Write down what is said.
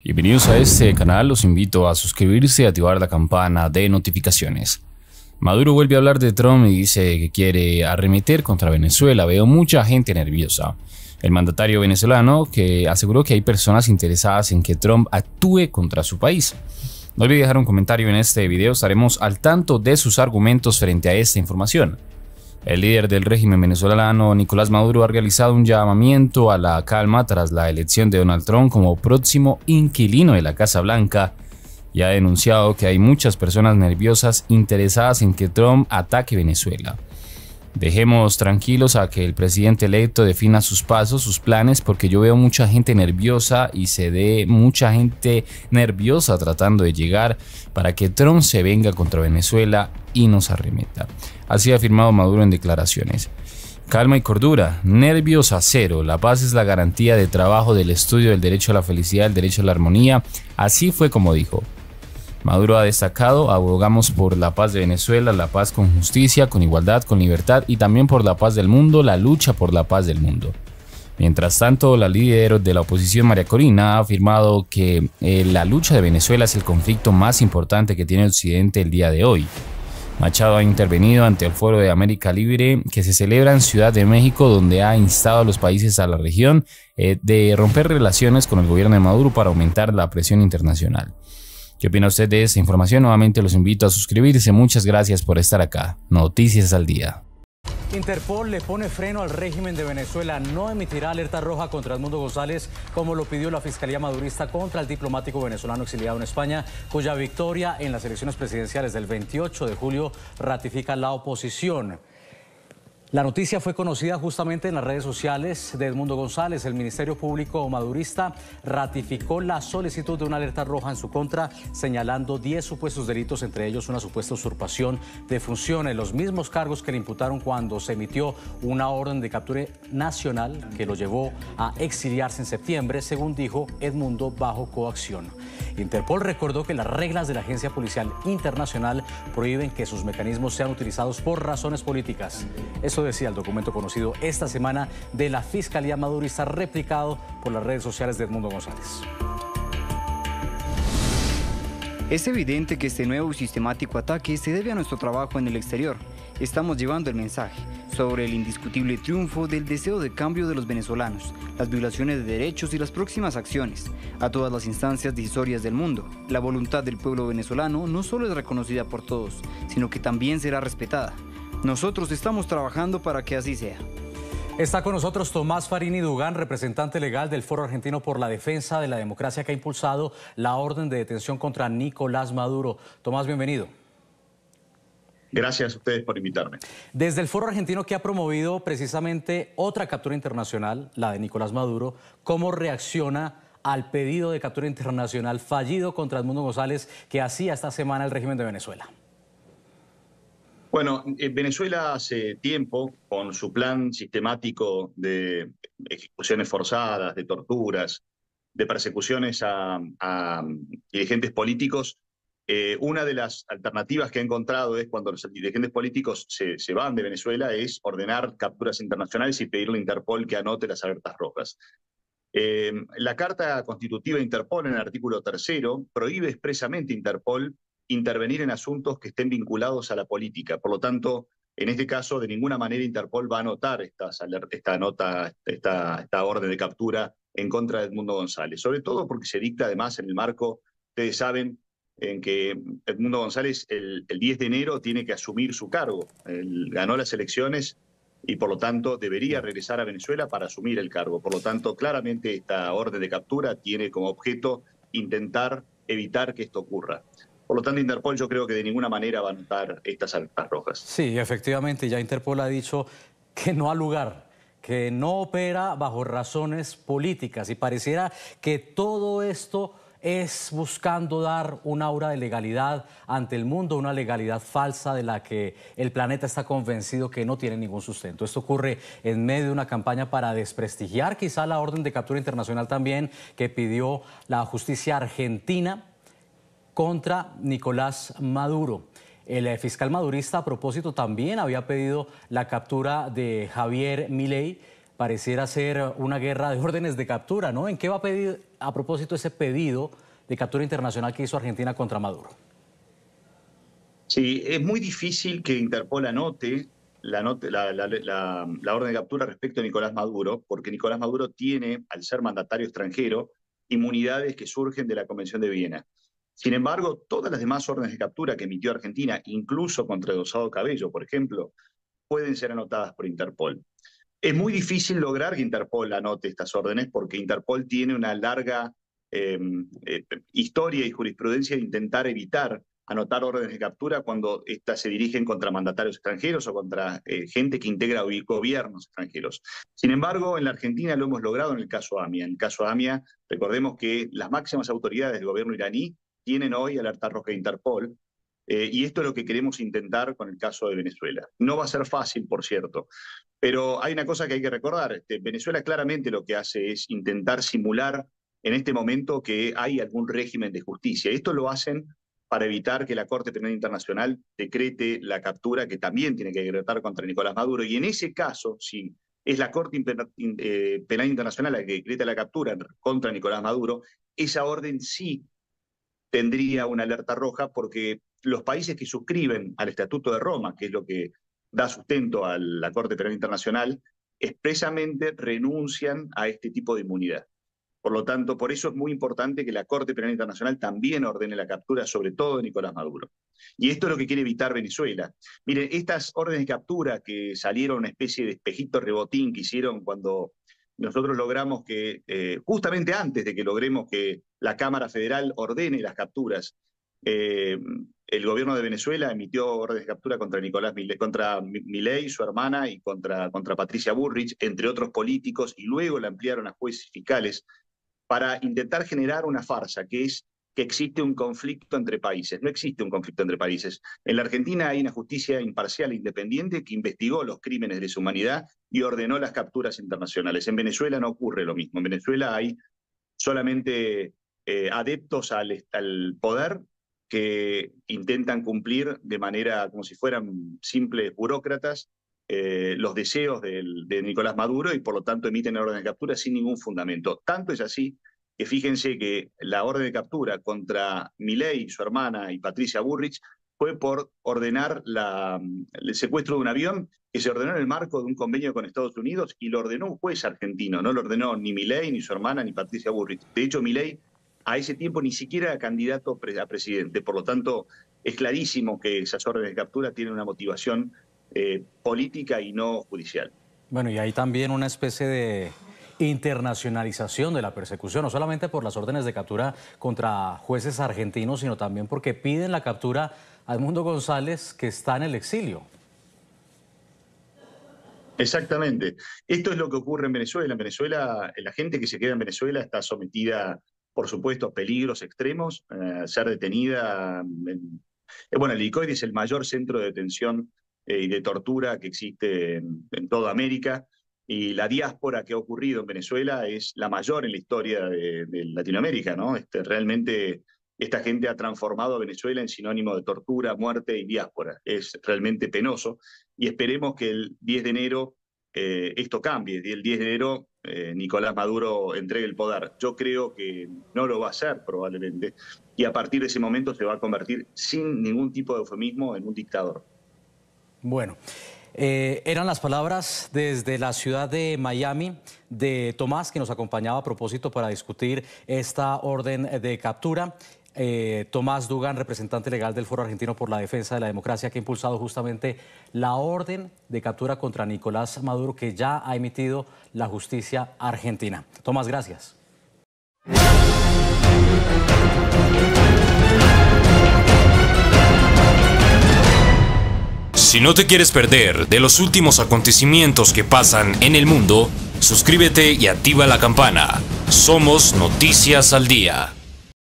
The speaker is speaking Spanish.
Bienvenidos a este canal, los invito a suscribirse y activar la campana de notificaciones. Maduro vuelve a hablar de Trump y dice que quiere arremeter contra Venezuela. Veo mucha gente nerviosa. El mandatario venezolano que aseguró que hay personas interesadas en que Trump actúe contra su país. No olvide dejar un comentario en este video, estaremos al tanto de sus argumentos frente a esta información. El líder del régimen venezolano, Nicolás Maduro, ha realizado un llamamiento a la calma tras la elección de Donald Trump como próximo inquilino de la Casa Blanca y ha denunciado que hay muchas personas nerviosas interesadas en que Trump ataque Venezuela. Dejemos tranquilos a que el presidente electo defina sus pasos, sus planes, porque yo veo mucha gente nerviosa y se ve mucha gente nerviosa tratando de llegar para que Trump se venga contra Venezuela y nos arremeta. Así ha afirmado Maduro en declaraciones. Calma y cordura, nervios a cero, la paz es la garantía de trabajo, del estudio, del derecho a la felicidad, el derecho a la armonía, así fue como dijo. Maduro ha destacado, abogamos por la paz de Venezuela, la paz con justicia, con igualdad, con libertad y también por la paz del mundo, la lucha por la paz del mundo. Mientras tanto, la líder de la oposición, María Corina, ha afirmado que la lucha de Venezuela es el conflicto más importante que tiene Occidente el día de hoy. Machado ha intervenido ante el Foro de América Libre que se celebra en Ciudad de México, donde ha instado a los países a la región de romper relaciones con el gobierno de Maduro para aumentar la presión internacional. ¿Qué opina usted de esta información? Nuevamente los invito a suscribirse. Muchas gracias por estar acá. Noticias al día. Interpol le pone freno al régimen de Venezuela. No emitirá alerta roja contra Edmundo González, como lo pidió la Fiscalía Madurista contra el diplomático venezolano exiliado en España, cuya victoria en las elecciones presidenciales del 28 de julio ratifica la oposición. La noticia fue conocida justamente en las redes sociales de Edmundo González. El Ministerio Público Madurista ratificó la solicitud de una alerta roja en su contra, señalando 10 supuestos delitos, entre ellos una supuesta usurpación de funciones, los mismos cargos que le imputaron cuando se emitió una orden de captura nacional que lo llevó a exiliarse en septiembre, según dijo Edmundo, bajo coacción. Interpol recordó que las reglas de la Agencia Policial Internacional prohíben que sus mecanismos sean utilizados por razones políticas. Eso decía el documento conocido esta semana de la Fiscalía Madurista, replicado por las redes sociales de Edmundo González. Es evidente que este nuevo y sistemático ataque se debe a nuestro trabajo en el exterior. Estamos llevando el mensaje sobre el indiscutible triunfo del deseo de cambio de los venezolanos, las violaciones de derechos y las próximas acciones a todas las instancias decisorias del mundo. La voluntad del pueblo venezolano no solo es reconocida por todos, sino que también será respetada. Nosotros estamos trabajando para que así sea. Está con nosotros Tomás Farini Dugán, representante legal del Foro Argentino por la Defensa de la Democracia, que ha impulsado la orden de detención contra Nicolás Maduro. Tomás, bienvenido. Gracias a ustedes por invitarme. Desde el Foro Argentino, que ha promovido precisamente otra captura internacional, la de Nicolás Maduro, ¿cómo reacciona al pedido de captura internacional fallido contra Edmundo González que hacía esta semana el régimen de Venezuela? Bueno, Venezuela hace tiempo, con su plan sistemático de ejecuciones forzadas, de torturas, de persecuciones a dirigentes políticos, una de las alternativas que ha encontrado es cuando los dirigentes políticos se van de Venezuela es ordenar capturas internacionales y pedirle a Interpol que anote las alertas rojas. La Carta Constitutiva de Interpol, en el artículo 3º, prohíbe expresamente a Interpol intervenir en asuntos que estén vinculados a la política. Por lo tanto, en este caso, de ninguna manera Interpol va a anotar esta orden de captura en contra de Edmundo González, sobre todo porque se dicta además en el marco, ustedes saben, en que Edmundo González el 10 de enero tiene que asumir su cargo. Él ganó las elecciones y por lo tanto debería regresar a Venezuela para asumir el cargo. Por lo tanto, claramente esta orden de captura tiene como objeto intentar evitar que esto ocurra. Por lo tanto, Interpol yo creo que de ninguna manera va a anotar estas alertas rojas. Sí, efectivamente, ya Interpol ha dicho que no ha lugar, que no opera bajo razones políticas, y pareciera que todo esto es buscando dar un aura de legalidad ante el mundo, una legalidad falsa de la que el planeta está convencido que no tiene ningún sustento. Esto ocurre en medio de una campaña para desprestigiar quizá la orden de captura internacional también que pidió la justicia argentina contra Nicolás Maduro. El fiscal madurista, a propósito, también había pedido la captura de Javier Milei, pareciera ser una guerra de órdenes de captura, ¿no? ¿En qué va a pedir, a propósito, ese pedido de captura internacional que hizo Argentina contra Maduro? Sí, es muy difícil que Interpol anote la orden de captura respecto a Nicolás Maduro, porque Nicolás Maduro tiene, al ser mandatario extranjero, inmunidades que surgen de la Convención de Viena. Sin embargo, todas las demás órdenes de captura que emitió Argentina, incluso contra Diosdado Cabello, por ejemplo, pueden ser anotadas por Interpol. Es muy difícil lograr que Interpol anote estas órdenes porque Interpol tiene una larga historia y jurisprudencia de intentar evitar anotar órdenes de captura cuando éstas se dirigen contra mandatarios extranjeros o contra gente que integra gobiernos extranjeros. Sin embargo, en la Argentina lo hemos logrado en el caso AMIA. En el caso AMIA, recordemos que las máximas autoridades del gobierno iraní tienen hoy alerta roja de Interpol, y esto es lo que queremos intentar con el caso de Venezuela. No va a ser fácil, por cierto, pero hay una cosa que hay que recordar. Venezuela claramente lo que hace es intentar simular en este momento que hay algún régimen de justicia. Esto lo hacen para evitar que la Corte Penal Internacional decrete la captura que también tiene que decretar contra Nicolás Maduro. Y en ese caso, si es la Corte Penal Internacional la que decreta la captura contra Nicolás Maduro, esa orden sí tendría una alerta roja porque los países que suscriben al Estatuto de Roma, que es lo que da sustento a la Corte Penal Internacional, expresamente renuncian a este tipo de inmunidad. Por lo tanto, por eso es muy importante que la Corte Penal Internacional también ordene la captura, sobre todo de Nicolás Maduro. Y esto es lo que quiere evitar Venezuela. Miren, estas órdenes de captura que salieron una especie de espejito rebotín que hicieron cuando nosotros logramos que, justamente antes de que logremos que la Cámara Federal ordene las capturas, el gobierno de Venezuela emitió órdenes de captura contra Milei, su hermana, y contra Patricia Burrich, entre otros políticos, y luego la ampliaron a jueces fiscales, para intentar generar una farsa, que es que existe un conflicto entre países. No existe un conflicto entre países. En la Argentina hay una justicia imparcial e independiente que investigó los crímenes de lesa humanidad y ordenó las capturas internacionales. En Venezuela no ocurre lo mismo. En Venezuela hay solamente adeptos al poder que intentan cumplir de manera como si fueran simples burócratas los deseos de Nicolás Maduro y por lo tanto emiten la orden de captura sin ningún fundamento. Tanto es así que fíjense que la orden de captura contra Milei, su hermana y Patricia Burrich fue por ordenar el secuestro de un avión que se ordenó en el marco de un convenio con Estados Unidos y lo ordenó un juez argentino, no lo ordenó ni Milei, ni su hermana, ni Patricia Burrich. De hecho, Milei a ese tiempo ni siquiera era candidato a presidente, por lo tanto es clarísimo que esas órdenes de captura tienen una motivación política y no judicial. Bueno, y hay también una especie de internacionalización de la persecución, no solamente por las órdenes de captura contra jueces argentinos, sino también porque piden la captura a Edmundo González, que está en el exilio. Exactamente. Esto es lo que ocurre en Venezuela. En Venezuela, la gente que se queda en Venezuela está sometida, por supuesto, a peligros extremos, ser detenida. Bueno, el Helicoide es el mayor centro de detención y de tortura que existe en toda América, y la diáspora que ha ocurrido en Venezuela es la mayor en la historia de Latinoamérica, ¿no? Realmente esta gente ha transformado a Venezuela en sinónimo de tortura, muerte y diáspora. Es realmente penoso y esperemos que el 10 de enero esto cambie, y el 10 de enero Nicolás Maduro entregue el poder. Yo creo que no lo va a hacer probablemente y a partir de ese momento se va a convertir sin ningún tipo de eufemismo en un dictador. Bueno, eran las palabras desde la ciudad de Miami de Tomás, que nos acompañaba a propósito para discutir esta orden de captura. Tomás Dugán, representante legal del Foro Argentino por la Defensa de la Democracia, que ha impulsado justamente la orden de captura contra Nicolás Maduro, que ya ha emitido la justicia argentina. Tomás, gracias. Si no te quieres perder de los últimos acontecimientos que pasan en el mundo, suscríbete y activa la campana. Somos Noticias al Día.